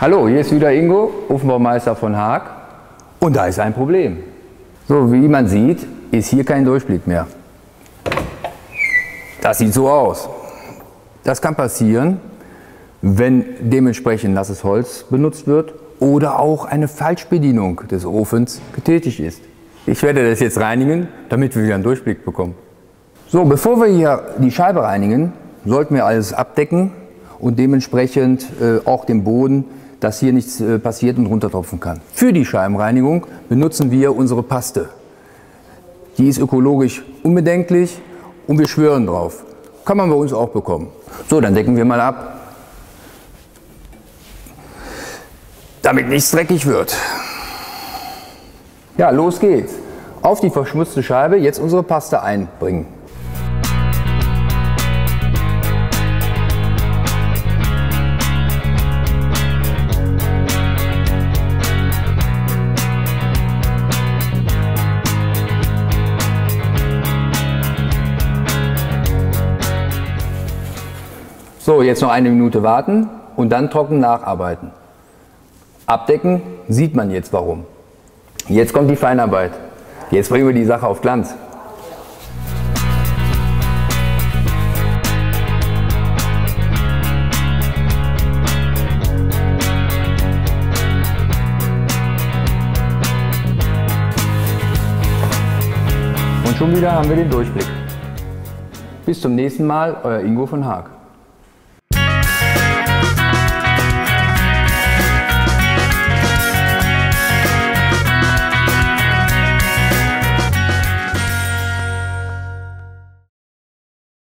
Hallo, hier ist wieder Ingo, Ofenbaumeister von Haag. Und da ist ein Problem. So, wie man sieht, ist hier kein Durchblick mehr. Das sieht so aus. Das kann passieren, wenn dementsprechend nasses Holz benutzt wird oder auch eine Falschbedienung des Ofens getätigt ist. Ich werde das jetzt reinigen, damit wir wieder einen Durchblick bekommen. So, bevor wir hier die Scheibe reinigen, sollten wir alles abdecken und dementsprechend auch den Boden, dass hier nichts passiert und runtertropfen kann. Für die Scheibenreinigung benutzen wir unsere Paste. Die ist ökologisch unbedenklich und wir schwören drauf. Kann man bei uns auch bekommen. So, dann decken wir mal ab, damit nichts dreckig wird. Ja, los geht's. Auf die verschmutzte Scheibe jetzt unsere Paste einbringen. So, jetzt noch eine Minute warten und dann trocken nacharbeiten. Abdecken sieht man jetzt warum. Jetzt kommt die Feinarbeit. Jetzt bringen wir die Sache auf Glanz. Und schon wieder haben wir den Durchblick. Bis zum nächsten Mal, euer Ingo von Haag.